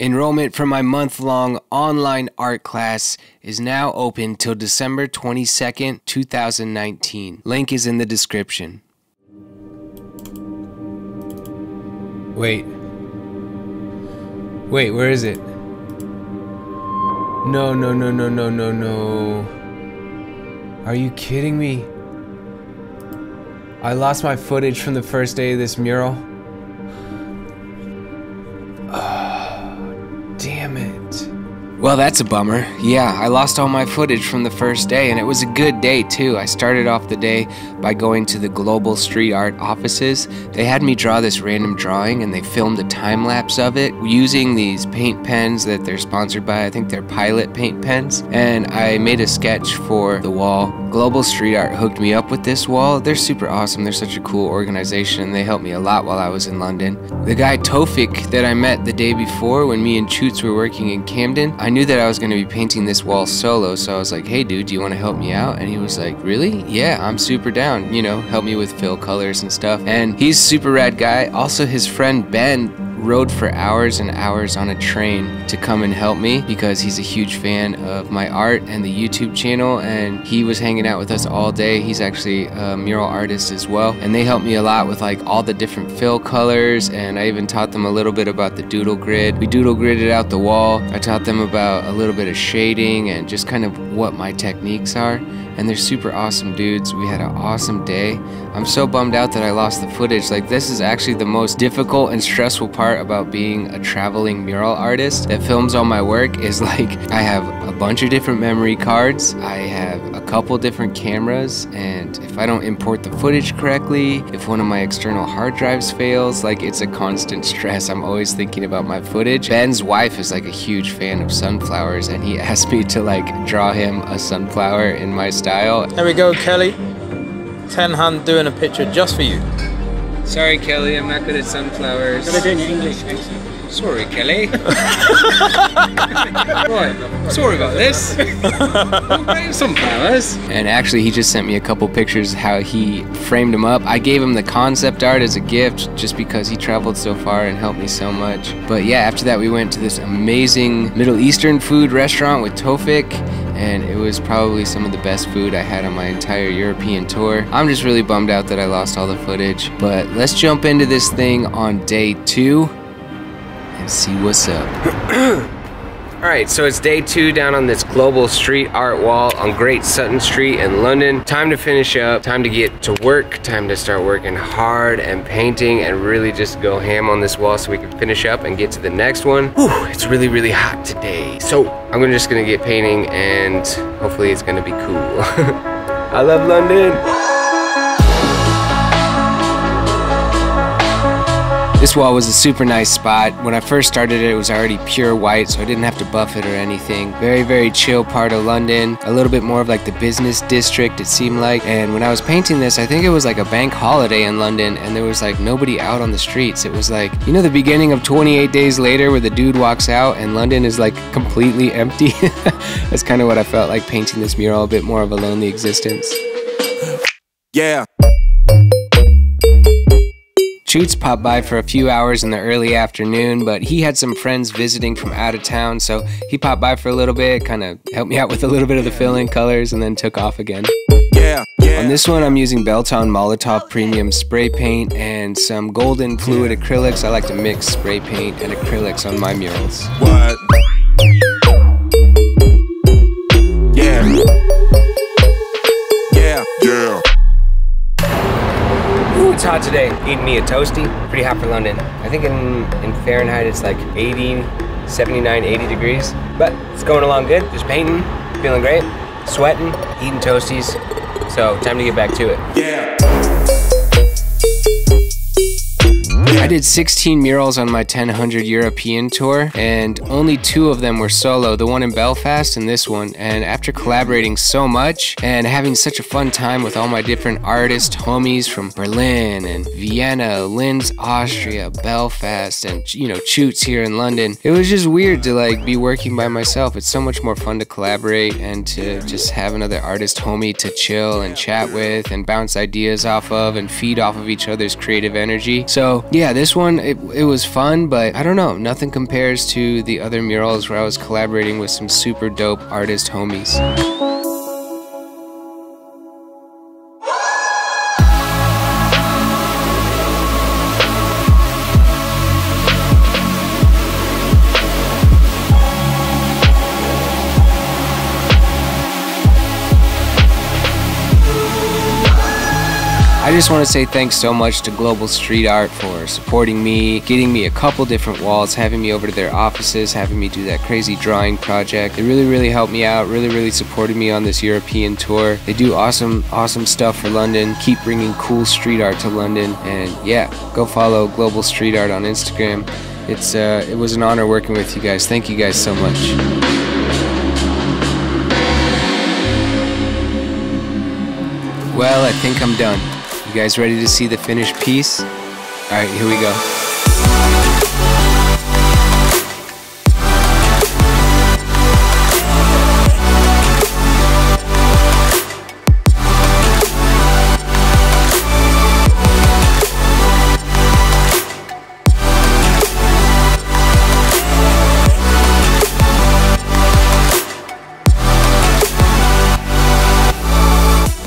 Enrollment for my month-long online art class is now open till December 22nd, 2019. Link is in the description. Wait, where is it? No. Are you kidding me? I lost my footage from the first day of this mural. Oh, damn it. Well, that's a bummer. Yeah, I lost all my footage from the first day, and it was a good day, too. I started off the day by going to the Global Street Art offices. They had me draw this random drawing, and they filmed a time-lapse of it using these paint pens that they're sponsored by. I think they're Pilot paint pens. And I made a sketch for the wall. Global Street Art hooked me up with this wall. They're super awesome. They're such a cool organization, and they helped me a lot while I was in London. The guy Tofiq that I met the day before when me and Chutz were working in Camden, I knew that I was going to be painting this wall solo, so I was like, hey dude, do you want to help me out? And he was like, really? Yeah, I'm super down. You know, help me with fill colors and stuff. And he's a super rad guy. Also, his friend Ben rode for hours and hours on a train to come and help me because he's a huge fan of my art and the YouTube channel, and he was hanging out with us all day. He's actually a mural artist as well, and they helped me a lot with like all the different fill colors, and I even taught them a little bit about the doodle grid. We doodle gridded out the wall. I taught them about a little bit of shading and just kind of what my techniques are, and they're super awesome dudes. We had an awesome day. I'm so bummed out that I lost the footage. Like, this is actually the most difficult and stressful part about being a traveling mural artist that films all my work is, like, I have a bunch of different memory cards, I have a couple different cameras, and if I don't import the footage correctly, if one of my external hard drives fails, like, it's a constant stress. I'm always thinking about my footage. Ben's wife is like a huge fan of sunflowers, and he asked me to like draw him a sunflower in my style. There we go, Kelly. Ten Hun doing a picture just for you. Sorry, Kelly, I'm not good at sunflowers. Gotta do it in English accent. Sorry, Kelly. Boy, sorry about this. Sunflowers. And actually, he just sent me a couple pictures how he framed them up. I gave him the concept art as a gift just because he traveled so far and helped me so much. But yeah, after that, we went to this amazing Middle Eastern food restaurant with Tofiq, and it was probably some of the best food I had on my entire European tour. I'm just really bummed out that I lost all the footage, but let's jump into this thing on day 2 and see what's up. Alright, so it's day 2 down on this Global Street Art wall on Great Sutton Street in London. Time to finish up, time to get to work, time to start working hard and painting and really just go ham on this wall so we can finish up and get to the next one. Whew, it's really, really hot today. So I'm just gonna get painting, and hopefully it's gonna be cool. I love London. This wall was a super nice spot. When I first started it, it was already pure white, so I didn't have to buff it or anything. Very, very chill part of London. A little bit more of like the business district, it seemed like. And when I was painting this, I think it was like a bank holiday in London, and there was like nobody out on the streets. It was like, you know, the beginning of 28 Days Later where the dude walks out and London is like completely empty. That's kind of what I felt like painting this mural, a bit more of a lonely existence. Yeah. Chutz popped by for a few hours in the early afternoon, but he had some friends visiting from out of town, so he popped by for a little bit, kind of helped me out with a little bit of the fill-in colors, and then took off again. On this one, I'm using Belton Molotov Premium Spray Paint and some Golden Fluid Acrylics. I like to mix spray paint and acrylics on my murals. What? It's hot today. Eating me a toasty. Pretty hot for London. I think in Fahrenheit it's like 79, 80 degrees. But it's going along good. Just painting, feeling great, sweating, eating toasties. So time to get back to it. I did 16 murals on my 1000 European tour, and only 2 of them were solo, the one in Belfast and this one. And after collaborating so much and having such a fun time with all my different artist homies from Berlin and Vienna, Linz, Austria, Belfast, and, you know, Chutz here in London, it was just weird to like be working by myself. It's so much more fun to collaborate and to just have another artist homie to chill and chat with and bounce ideas off of and feed off of each other's creative energy. So yeah, yeah, this one, it was fun, but I don't know, nothing compares to the other murals where I was collaborating with some super dope artist homies. I just want to say thanks so much to Global Street Art for supporting me, getting me a couple different walls, having me over to their offices, having me do that crazy drawing project. They really, really helped me out, really, really supported me on this European tour. They do awesome, awesome stuff for London. Keep bringing cool street art to London. And yeah, go follow Global Street Art on Instagram. It was an honor working with you guys. Thank you guys so much. Well, I think I'm done. You guys ready to see the finished piece? All right, here we go.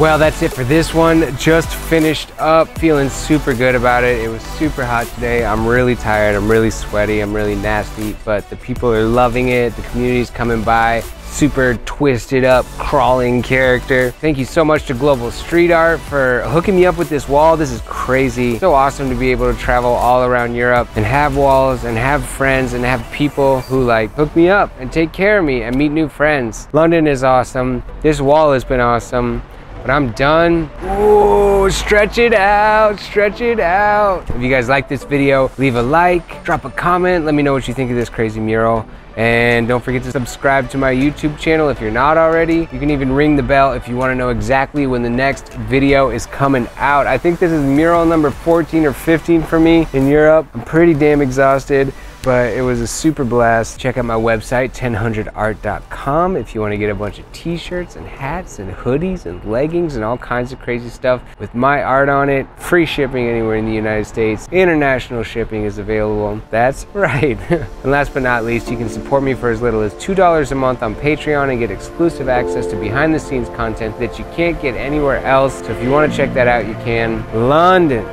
Well, that's it for this one. Just finished up, feeling super good about it. It was super hot today. I'm really tired, I'm really sweaty, I'm really nasty, but the people are loving it. The community's coming by. Super twisted up, crawling character. Thank you so much to Global Street Art for hooking me up with this wall. This is crazy. So awesome to be able to travel all around Europe and have walls and have friends and have people who like hook me up and take care of me and meet new friends. London is awesome. This wall has been awesome. But I'm done. Ooh, stretch it out, stretch it out. If you guys like this video, leave a like, drop a comment, let me know what you think of this crazy mural. And don't forget to subscribe to my YouTube channel if you're not already. You can even ring the bell if you want to know exactly when the next video is coming out. I think this is mural number 14 or 15 for me in Europe. I'm pretty damn exhausted, but it was a super blast. Check out my website, tenhundredart.com, if you want to get a bunch of t-shirts and hats and hoodies and leggings and all kinds of crazy stuff with my art on it. Free shipping anywhere in the United States. International shipping is available. That's right. And last but not least, you can support me for as little as $2 a month on Patreon and get exclusive access to behind the scenes content that you can't get anywhere else. So if you want to check that out, you can. London,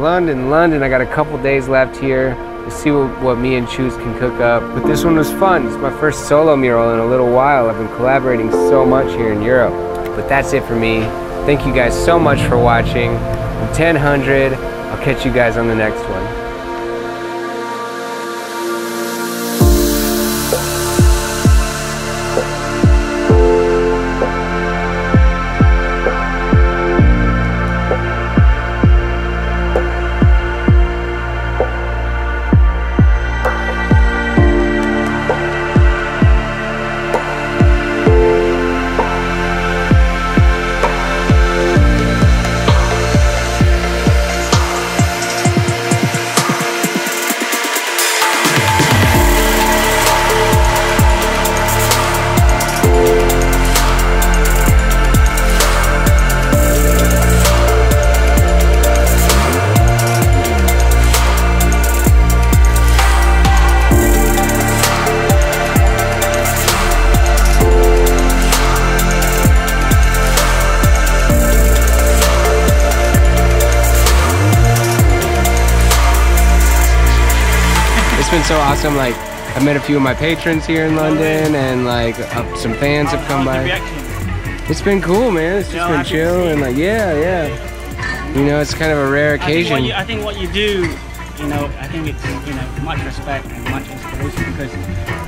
London, London. I got a couple days left here. Let's see what me and Chutz can cook up. But this one was fun. It's my first solo mural in a little while. I've been collaborating so much here in Europe. But that's it for me. Thank you guys so much for watching. I'm 1000. I'll catch you guys on the next one. It's been so awesome. Like, I've met a few of my patrons here in London, and like some fans have come by. It's been cool, man. It's just been chill and like, yeah. You know, it's kind of a rare occasion. I think it's, you know, much respect and much inspiration, because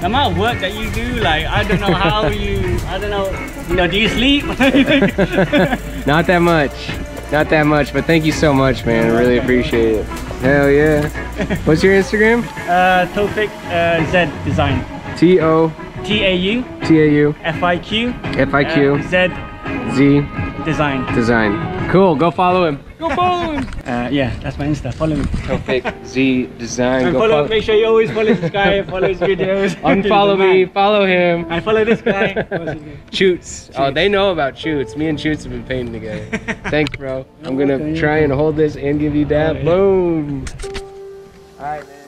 the amount of work that you do, like, I don't know how you, do you sleep? Not that much. Not that much, but thank you so much, man. I really appreciate it. Hell yeah. What's your Instagram? Tofiq Z Design. T-O-T-A-U F-I-Q Z Design. Cool, go follow him. Yeah, that's my Insta. Follow me. Tofiq Z Design. And go follow. Make sure you always follow this guy. Follow his videos. Unfollow me. Follow him. I follow this guy. Chutz. Oh, they know about Chutz. Me and Chutz have been painting together. Thanks, bro. I'm gonna try and hold this and give you that. Boom. All right, man.